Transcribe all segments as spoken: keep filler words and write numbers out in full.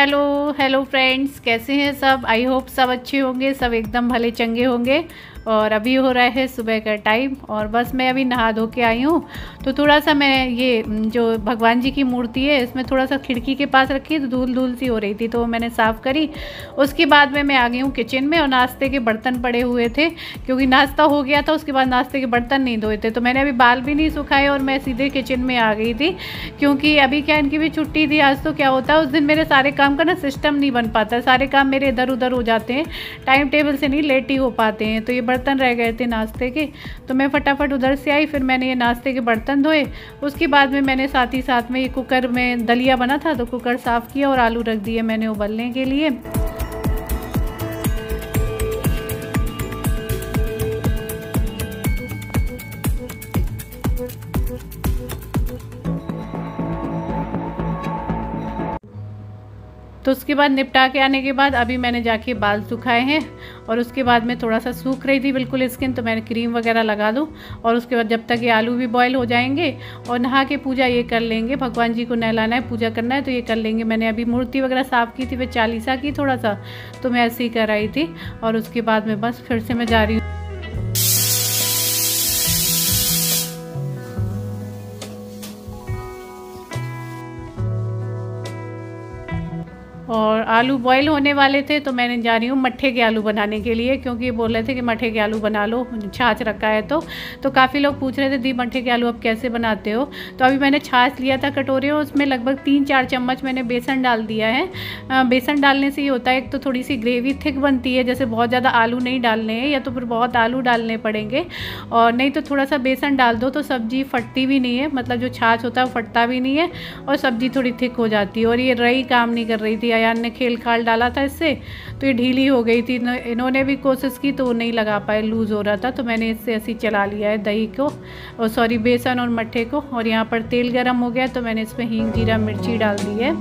Hello hello friends, कैसे हैं सब। आई होप सब अच्छे होंगे, सब एकदम भले चंगे होंगे। और अभी हो रहा है सुबह का टाइम और बस मैं अभी नहा धो के आई हूँ, तो थोड़ा सा मैं ये जो भगवान जी की मूर्ति है इसमें थोड़ा सा खिड़की के पास रखी तो धूल धूल सी हो रही थी, तो मैंने साफ़ करी। उसके बाद में मैं आ गई हूँ किचन में और नाश्ते के बर्तन पड़े हुए थे क्योंकि नाश्ता हो गया था, उसके बाद नाश्ते के बर्तन नहीं धोए थे, तो मैंने अभी बाल भी नहीं सुखाए और मैं सीधे किचन में आ गई थी। क्योंकि अभी क्या इनकी भी छुट्टी थी आज, तो क्या होता है उस दिन मेरे सारे काम का ना सिस्टम नहीं बन पाता, सारे काम मेरे इधर उधर हो जाते हैं, टाइम टेबल से नहीं लेट ही हो पाते हैं। तो ये बर्तन रह गए थे नाश्ते के, तो मैं फटाफट उधर से आई, फिर मैंने ये नाश्ते के बर्तन धोए। उसके बाद में मैंने साथ ही साथ में ये कुकर में दलिया बना था तो कुकर साफ़ किया और आलू रख दिए मैंने उबलने के लिए। तो उसके बाद निपटा के आने के बाद अभी मैंने जाके बाल सुखाए हैं और उसके बाद में थोड़ा सा सूख रही थी बिल्कुल स्किन, तो मैंने क्रीम वगैरह लगा दूँ। और उसके बाद जब तक ये आलू भी बॉयल हो जाएंगे और नहा के पूजा ये कर लेंगे, भगवान जी को नहलाना है, पूजा करना है, तो ये कर लेंगे। मैंने अभी मूर्ति वगैरह साफ़ की थी, फिर चालीसा की थोड़ा सा, तो मैं ऐसे ही कर आई थी। और उसके बाद में बस फिर से मैं जा रही हूँ। और आलू बॉईल होने वाले थे तो मैंने जा रही हूँ मट्ठे के आलू बनाने के लिए, क्योंकि बोल रहे थे कि मट्ठे के आलू बना लो, छाछ रखा है तो तो काफ़ी लोग पूछ रहे थे दी मट्ठे के आलू आप कैसे बनाते हो। तो अभी मैंने छाछ लिया था कटोरे और उसमें लगभग तीन चार चम्मच मैंने बेसन डाल दिया है। आ, बेसन डालने से ये होता है, एक तो थोड़ी सी ग्रेवी थिक बनती है, जैसे बहुत ज़्यादा आलू नहीं डालने हैं या तो फिर बहुत आलू डालने पड़ेंगे, और नहीं तो थोड़ा सा बेसन डाल दो तो सब्ज़ी फटती भी नहीं है, मतलब जो छाछ होता है वो फटता भी नहीं है और सब्ज़ी थोड़ी थिक हो जाती है। और ये रही काम नहीं कर रही थी, यान ने खेल खाल डाला था इससे तो ये ढीली हो गई थी, इन्होंने भी कोशिश की तो वो नहीं लगा पाए, लूज़ हो रहा था। तो मैंने इससे ऐसे चला लिया है दही को और सॉरी बेसन और मट्ठे को। और यहाँ पर तेल गर्म हो गया तो मैंने इसमें हींग जीरा मिर्ची डाल दी है।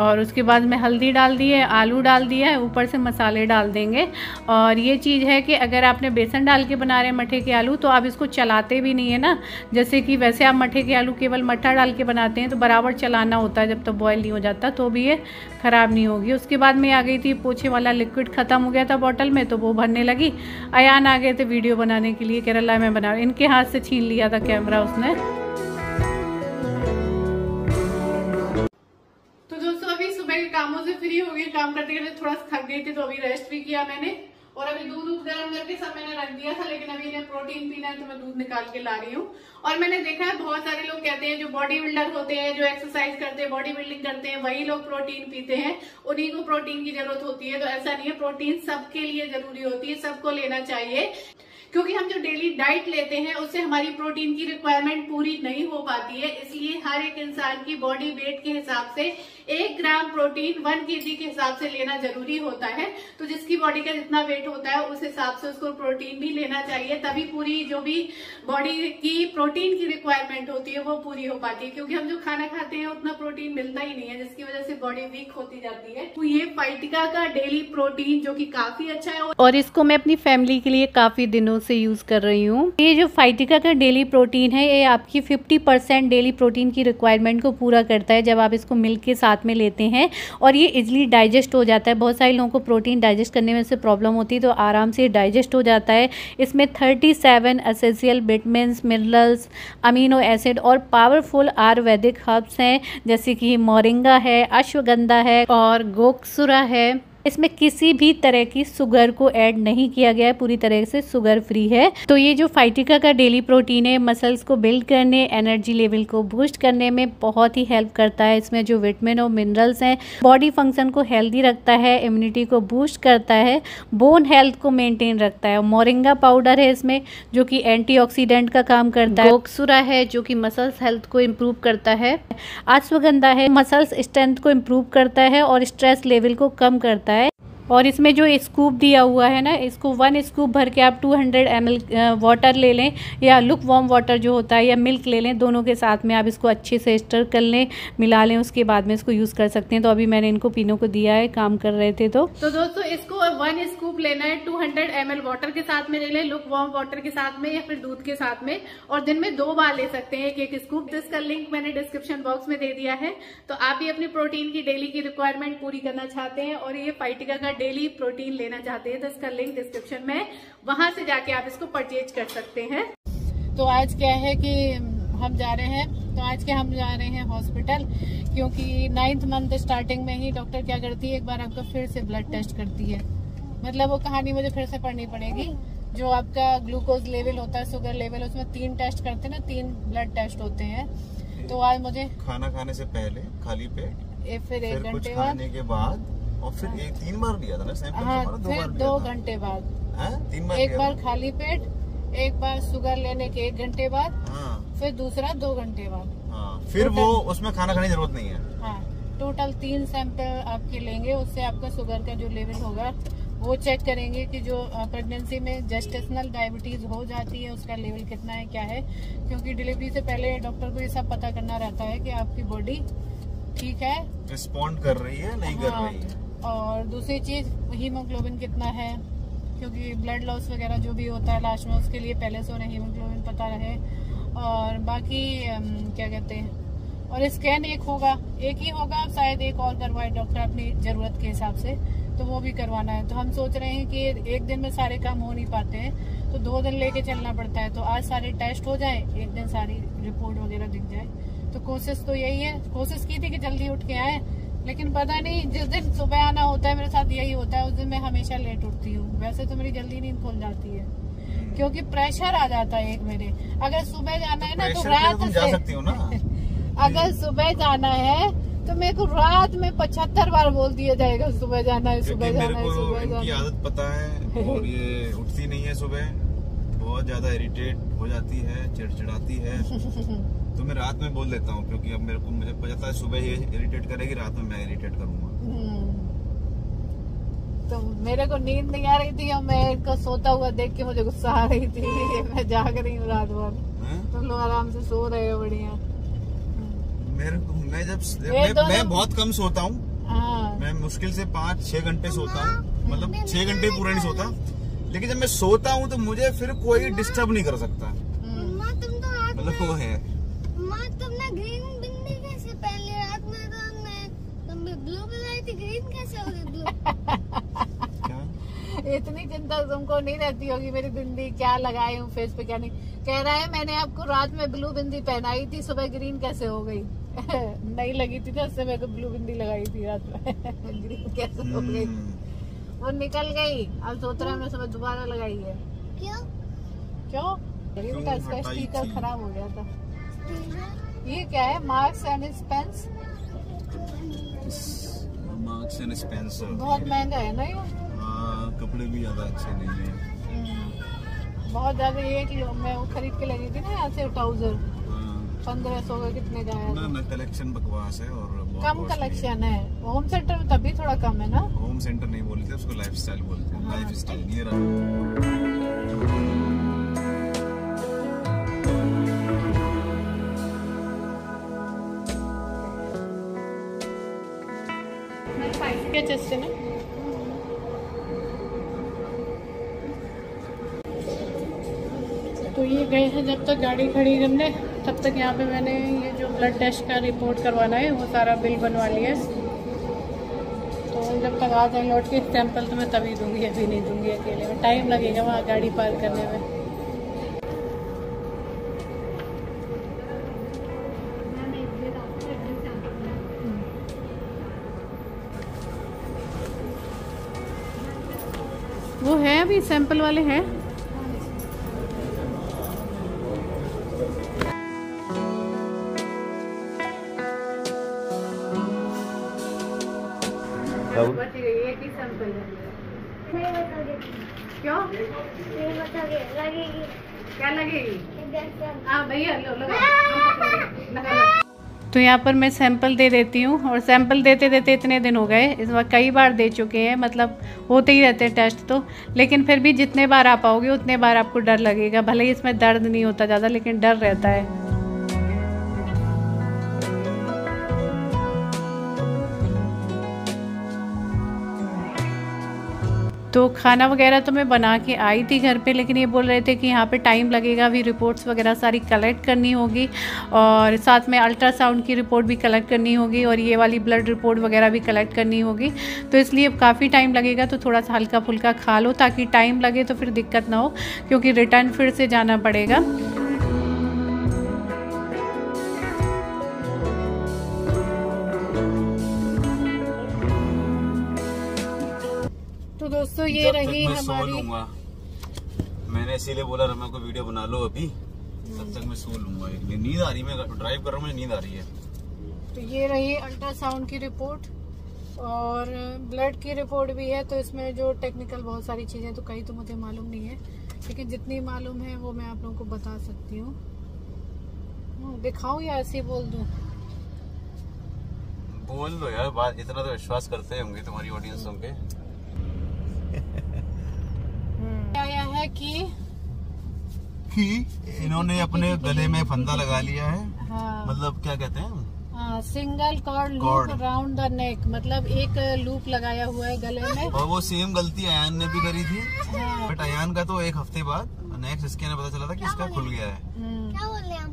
और उसके बाद में हल्दी डाल दी है, आलू डाल दिया है, ऊपर से मसाले डाल देंगे। और ये चीज़ है कि अगर आपने बेसन डाल के बना रहे हैं मट्ठे के आलू तो आप इसको चलाते भी नहीं है ना, जैसे कि वैसे आप मट्ठे के आलू केवल मट्ठा डाल के बनाते हैं तो बराबर चलाना होता है, जब तक तो बॉयल नहीं हो जाता तो भी ये ख़राब नहीं होगी। उसके बाद में आ गई थी पोछे वाला लिक्विड, ख़त्म हो गया था बॉटल में तो वो भरने लगी। अयान आ गए थे वीडियो बनाने के लिए, केरला में बना, इनके हाथ से छीन लिया था कैमरा उसने। कामों से फ्री हो गई, काम करते करते थोड़ा सा थक गई थी तो अभी रेस्ट भी किया मैंने। और अभी दूध दूध गर्म करके सब मैंने रख दिया था, लेकिन अभी इन्हें प्रोटीन पीना है तो मैं दूध निकाल के ला रही हूँ। और मैंने देखा है बहुत सारे लोग कहते हैं जो बॉडी बिल्डर होते हैं, जो एक्सरसाइज करते हैं, बॉडी बिल्डिंग करते हैं, वही लोग प्रोटीन पीते हैं, उन्हीं को प्रोटीन की जरूरत होती है। तो ऐसा नहीं है, प्रोटीन सबके लिए जरूरी होती है, सबको लेना चाहिए, क्योंकि हम जो डेली डाइट लेते हैं उससे हमारी प्रोटीन की रिक्वायरमेंट पूरी नहीं हो पाती है। इसलिए हर एक इंसान की बॉडी वेट के हिसाब से एक ग्राम प्रोटीन वन केजी के हिसाब से लेना जरूरी होता है। तो जिसकी बॉडी का जितना वेट होता है उस हिसाब से उसको प्रोटीन भी लेना चाहिए, तभी पूरी जो भी बॉडी की प्रोटीन की रिक्वायरमेंट होती है वो पूरी हो पाती है। क्योंकि हम जो खाना खाते हैं उतना प्रोटीन मिलता ही नहीं है, जिसकी वजह से बॉडी वीक होती जाती है। तो ये फाइटिका का डेली प्रोटीन जो की काफी अच्छा है और इसको मैं अपनी फैमिली के लिए काफी दिनों से यूज कर रही हूँ। ये जो फाइटिका का डेली प्रोटीन है ये आपकी फिफ्टी परसेंट डेली प्रोटीन की रिक्वायरमेंट को पूरा करता है, जब आप इसको मिल्क के साथ में लेते हैं। और ये इजीली डाइजेस्ट हो जाता है, बहुत सारे लोगों को प्रोटीन डाइजेस्ट करने में से प्रॉब्लम होती है तो आराम से डाइजेस्ट हो जाता है। इसमें thirty seven essential vitamins, minerals, amino acid और पावरफुल आयुर्वेदिक हर्ब्स हैं, जैसे कि मोरिंगा है, अश्वगंधा है और गोकसुरा है। इसमें किसी भी तरह की शुगर को ऐड नहीं किया गया है, पूरी तरह से शुगर फ्री है। तो ये जो फाइटिका का डेली प्रोटीन है मसल्स को बिल्ड करने, एनर्जी लेवल को बूस्ट करने में बहुत ही हेल्प करता है। इसमें जो विटामिन और मिनरल्स हैं बॉडी फंक्शन को हेल्दी रखता है, इम्यूनिटी को बूस्ट करता है, बोन हेल्थ को मेनटेन रखता है। मोरिंगा पाउडर है इसमें जो कि एंटीऑक्सीडेंट का काम करता है, गोकसुरा है जो कि मसल्स हेल्थ को इम्प्रूव करता है, अश्वगंधा है मसल्स स्ट्रेंथ को इम्प्रूव करता है और स्ट्रेस लेवल को कम करता है। और इसमें जो स्कूप दिया हुआ है ना, इसको वन स्कूप भर के आप two hundred M L water ले लें, या लुक वार्म वाटर जो होता है या मिल्क ले लें, दोनों के साथ में आप इसको अच्छे से स्टर कर लें, मिला लें, उसके बाद में इसको यूज़ कर सकते हैं। तो अभी मैंने इनको पीनों को दिया है, काम कर रहे थे। तो तो दोस्तों इसको वन स्कूप लेना है, two hundred M L water के साथ में ले लें, लुक वार्म वाटर के साथ में या फिर दूध के साथ में, और दिन में दो बार ले सकते हैं एक एक स्कूप। इसका लिंक मैंने डिस्क्रिप्शन बॉक्स में दे दिया है। तो आप भी अपनी प्रोटीन की डेली की रिक्वायरमेंट पूरी करना चाहते हैं और ये फाइटिका का डेली प्रोटीन लेना चाहते हैं तो इसका लिंक डिस्क्रिप्शन में, वहां से जाके आप इसको परचेज कर सकते हैं। तो आज क्या है कि हम जा रहे हैं, तो आज के हम जा रहे हैं हॉस्पिटल, क्योंकि नाइन्थ मंथ स्टार्टिंग में ही डॉक्टर क्या करती है, एक बार आपका फिर से ब्लड टेस्ट करती है। मतलब वो कहानी मुझे फिर से पढ़नी पड़ेगी। जो आपका ग्लूकोज लेवल होता है, शुगर लेवल, उसमें तीन टेस्ट करते हैं ना, तीन ब्लड टेस्ट होते हैं। तो आज मुझे खाना खाने से पहले खाली पेट, ए, फिर एक घंटे खाने के बाद, और फिर एक तीन बार लिया था ना सैंपल हमारा, दो बार, दो घंटे बाद, तीन बार, एक बार खाली पेट, एक बार शुगर लेने के एक घंटे बाद, फिर दूसरा दो घंटे बाद, फिर वो उसमें खाना खाने की जरूरत नहीं है। टोटल तीन सैंपल आपके लेंगे, उससे आपका शुगर का जो लेवल होगा वो चेक करेंगे कि जो प्रेगनेंसी में जेस्टेशनल डायबिटीज हो जाती है उसका लेवल कितना है, क्या है, क्योंकि डिलीवरी से पहले डॉक्टर को ये सब पता करना रहता है कि आपकी बॉडी ठीक है, रिस्पॉन्ड कर रही है नहीं कर रही है। और दूसरी चीज हीमोग्लोबिन कितना है, क्योंकि ब्लड लॉस वगैरह जो भी होता है लास्ट में, उसके लिए पहले से उन्हें हीमोग्लोबिन पता रहे। और बाकी क्या कहते हैं, और स्कैन एक होगा, एक ही होगा, शायद एक और करवाए डॉक्टर अपनी जरूरत के हिसाब से, तो वो भी करवाना है। तो हम सोच रहे हैं कि एक दिन में सारे काम हो नहीं पाते हैं, तो दो दिन लेके चलना पड़ता है। तो आज सारे टेस्ट हो जाए, एक दिन सारी रिपोर्ट वगैरह दिख जाए। तो कोशिश तो यही है, कोशिश की थी कि जल्दी उठ के आए, लेकिन पता नहीं, जिस दिन सुबह आना होता है मेरे साथ यही होता है, उस दिन मैं हमेशा लेट उठती हूँ। वैसे तो मेरी जल्दी नींद खुल जाती है, क्योंकि प्रेशर आ जाता है एक मेरे, अगर सुबह जाना है ना तो रात से, अगर सुबह जाना है तो मेरे को रात में पचहत्तर बार बोल दिया जाएगा सुबह जाना है, सुबह जाना है, सुबह जाना है। इनकी आदत पता है, और ये उठती नहीं है सुबह, बहुत ज्यादा इरिटेट हो जाती है, चिड़चिड़ाती है, तो मैं रात में बोल देता हूँ, क्योंकि अब मेरे को मुझे पता है सुबह ये इरिटेट करेगी, रात में मैं इरिटेट करूँगा। तो मेरे को नींद नहीं आ रही थी और मैं इनको सोता हुआ देख के मुझे गुस्सा आ रही थी, मैं जाग रही हूँ रात भर, तुम लोग आराम से सो रहे हो। बढ़िया। मेरे मैं जब मैं, तो मैं बहुत कम सोता हूँ, मैं मुश्किल से पाँच छह घंटे सोता हूँ, मतलब छह घंटे पूरा नहीं सोता, लेकिन जब मैं सोता हूँ तो मुझे फिर कोई डिस्टर्ब नहीं कर सकता, मतलब वो है। इतनी चिंता तुमको नहीं रहती होगी, मेरी बिंदी क्या लगाई हूँ फेस पे क्या नहीं, कह रहा है मैंने आपको रात में ब्लू बिंदी पहनाई थी, सुबह ग्रीन कैसे हो गई। नहीं लगी थी ना, उससे मेरे को ब्लू बिंदी लगाई थी रात में, ग्रीन कैसे hmm. हो गई, वो निकल गई। अब सोच रहे हमने सुबह दोबारा लगाई है, क्यों क्यों ग्रीन का इसका स्टीकर खराब हो गया था। ये क्या है, Marks and Spencer, Marks and Spencer बहुत महंगा है ना ये, कपड़े भी ज्यादा अच्छे नहीं है, बहुत ज्यादा। ये किलो मैं वो खरीद के लगी थी ना यहाँ से ट्राउजर, पंद्रह सौ का कितने का है ना, ना कलेक्शन बकवास है और कम कलेक्शन है। होम सेंटर में तब भी थोड़ा कम है ना, होम सेंटर नहीं बोलते उसको, लाइफस्टाइल बोलते हैं, लाइफस्टाइल ये रहा। क्या चश्मे ना तो ये गए हैं, जब तक गाड़ी खड़ी हमने तब तक यहाँ पे मैंने ये जो ब्लड टेस्ट का रिपोर्ट करवाना है वो सारा बिल बनवा लिया है, तो जब तक आ जाए लौट के सैंपल तो मैं तभी दूंगी, अभी नहीं दूंगी, अकेले में टाइम लगेगा वहाँ गाड़ी पार्क करने में। वो है अभी सैंपल वाले हैं। क्यों क्या लगेगी? हाँ भैया लो, लो, लो, लो, लो, लो, लो, लो, लो। तो यहाँ पर मैं सैंपल दे देती हूँ। और सैंपल देते देते इतने दिन हो गए, इस बार कई बार दे चुके हैं, मतलब होते ही रहते हैं टेस्ट तो, लेकिन फिर भी जितने बार आप आओगे उतने बार आपको डर लगेगा। भले ही इसमें दर्द नहीं होता ज़्यादा, लेकिन डर रहता है। तो खाना वगैरह तो मैं बना के आई थी घर पे, लेकिन ये बोल रहे थे कि यहाँ पे टाइम लगेगा, अभी रिपोर्ट्स वगैरह सारी कलेक्ट करनी होगी और साथ में अल्ट्रासाउंड की रिपोर्ट भी कलेक्ट करनी होगी और ये वाली ब्लड रिपोर्ट वगैरह भी कलेक्ट करनी होगी, तो इसलिए काफ़ी टाइम लगेगा। तो थोड़ा सा हल्का फुल्का खा लो ताकि टाइम लगे तो फिर दिक्कत ना हो, क्योंकि रिटर्न फिर से जाना पड़ेगा। दोस्तों ये रही हमारी, मैंने इसीलिए बोला रम्या को वीडियो बना लो अभी, तब तक मैं सो लूंगा। नींद आ रही, मैं ड्राइव कर रहा हूँ, मुझे नींद आ रही है। तो ये रही अल्ट्रासाउंड की रिपोर्ट और ब्लड की रिपोर्ट भी है, तो इसमें जो टेक्निकल बहुत सारी चीजें, तो कई तो मुझे मालूम नहीं है, लेकिन जितनी मालूम है वो मैं आप लोगों को बता सकती हूँ। दिखाऊँ या ऐसे बोल दूँ? बोल दो यार, बात इतना तो विश्वास करते होंगे तुम्हारी ऑडियंस होंगे। आया है कि कि इन्होंने अपने गले में फंदा लगा लिया है। हाँ। मतलब क्या कहते हैं, हाँ, single cord loop round the neck, मतलब एक लूप लगाया हुआ है गले में। और वो सेम गलती अयान ने भी करी थी। हाँ। बट अयान का तो एक हफ्ते बाद नेक्स्ट इसके ने पता चला था कि इसका खुल गया है,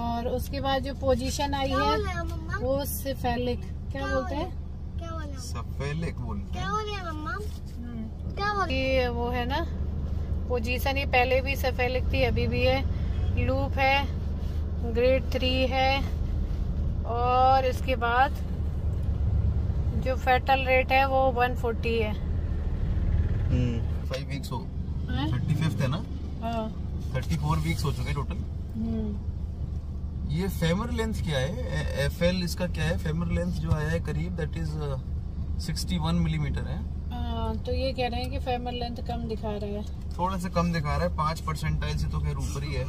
और उसके बाद जो पोजीशन आई है वो सेफेलिक, क्या बोलते हैं, सेफेलिक बोलते हैं, ये वो है ना पोजीशन। ये पहले भी सेफेलिक थी, अभी भी है, लूप है, ग्रेड थ्री है, और इसके बाद जो फेटल रेट है वो एक सौ चालीस है। हम्म, फाइव वीक्स हो, थर्टी फिफ्थ है ना, थर्टी फोर वीक्स हो चुके टोटल। हम्म, ये फेमर लेंथ क्या है, एफ एल इसका क्या है? फेमर लेंथ जो आया है करीब that is sixty one millimetre है। हाँ, तो ये कह रहे हैं कि फेमर लेंथ कम दिखा रहा है, थोड़ा सा कम दिखा रहा है, पाँच परसेंटाइल से तो खैर ऊपर ही है,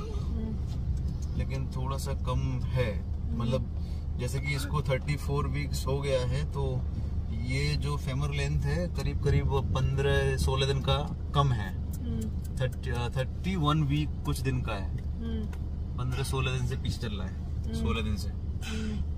लेकिन थोड़ा सा कम है। मतलब जैसे कि इसको चौंतीस वीक्स हो गया है, तो ये जो फेमर लेंथ है करीब करीब पंद्रह सोलह दिन का कम है, थर्टी वन वीक कुछ दिन का है, पंद्रह सोलह दिन से पीछे चल रहा है, सोलह दिन से।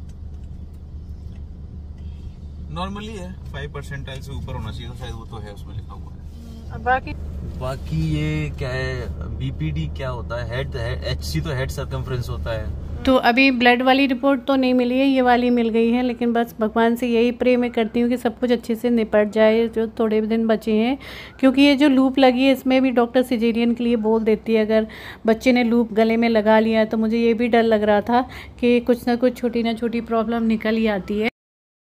नॉर्मली है, फाइव परसेंटाइल से ऊपर होना चाहिए, तो शायद वो तो है, उसमें लिखा हुआ है। अब बाकी बाकी ये क्या है, बीपीडी क्या होता है, हेड एचसी तो हेड सरकमफ्रेंस होता है। तो अभी ब्लड वाली रिपोर्ट तो नहीं मिली है, ये वाली मिल गई है, लेकिन बस भगवान से यही प्रे मैं करती हूँ कि सब कुछ अच्छे से निपट जाए जो थोड़े दिन बचे हैं, क्योंकि ये जो लूप लगी है इसमें भी डॉक्टर सिजेरियन के लिए बोल देती है। अगर बच्चे ने लूप गले में लगा लिया है तो मुझे ये भी डर लग रहा था कि कुछ ना कुछ छोटी ना छोटी प्रॉब्लम निकल ही आती है।